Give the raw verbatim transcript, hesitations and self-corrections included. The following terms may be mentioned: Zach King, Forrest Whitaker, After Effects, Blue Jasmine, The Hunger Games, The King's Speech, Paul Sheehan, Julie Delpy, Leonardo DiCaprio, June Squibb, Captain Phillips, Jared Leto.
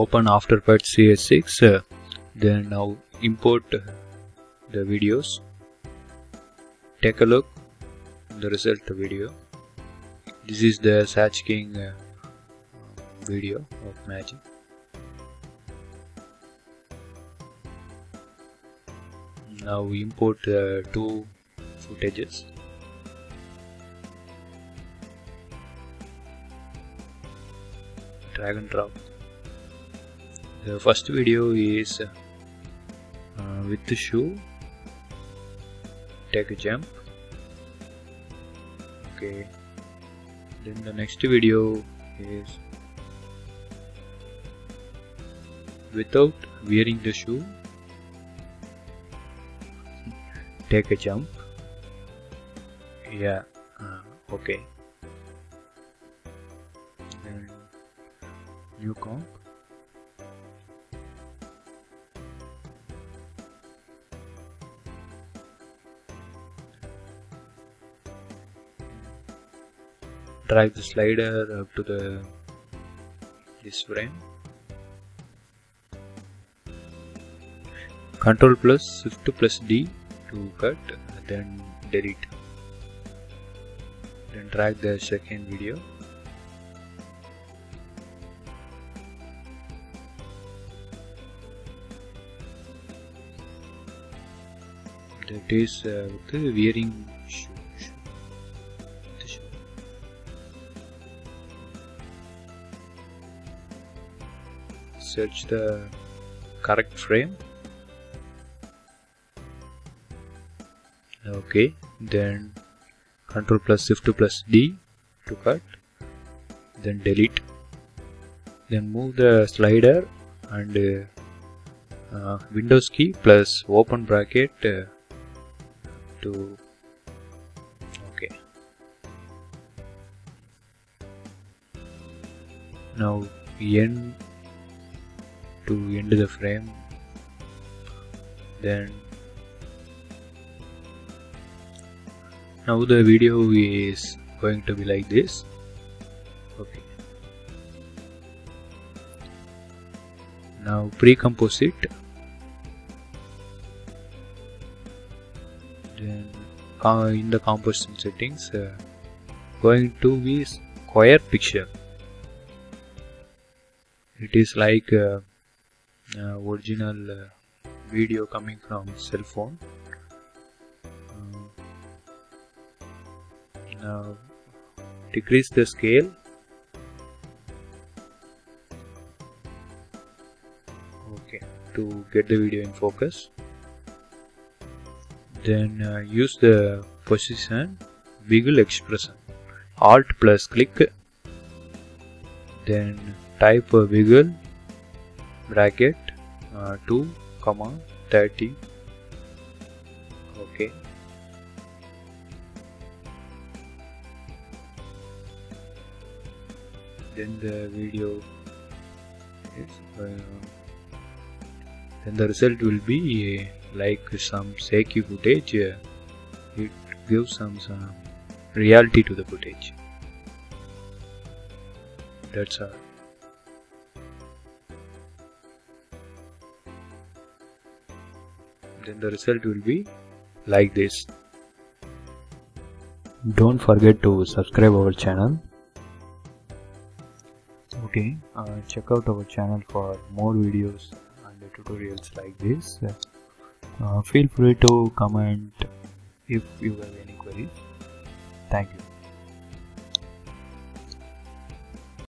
open After Effects C S six, uh, then now import the videos, take a look the result video. This is the Zach King uh, video of magic. Now we import uh, two footages. Drag and drop. The first video is uh, with the shoe. Take a jump. Okay. Then the next video is without wearing the shoe. Take a jump. Yeah. Uh, okay. Then new comp. Drag the slider up to the this frame. Control plus Shift plus D. To cut, then delete, then drag the second video, that is uh, the wearing shoe. Search the correct frame. Okay, then Control plus Shift plus D to cut, then delete, then move the slider and uh, uh, Windows key plus open bracket uh, to okay. Now end to end the frame, then now the video is going to be like this. Okay. Now pre-compose it. Then uh, in the composition settings, uh, going to be square picture. It is like uh, uh, original uh, video coming from cell phone. Now decrease the scale. Okay, to get the video in focus. Then uh, use the position wiggle expression. Alt plus click. Then type a wiggle bracket uh, two comma thirty. Okay. Then the video is, uh, then the result will be uh, like some shaky footage. Uh, it gives some, some reality to the footage. That's all. Then the result will be like this. Don't forget to subscribe our channel. Okay, uh, check out our channel for more videos and tutorials like this. Uh, feel free to comment if you have any queries. Thank you.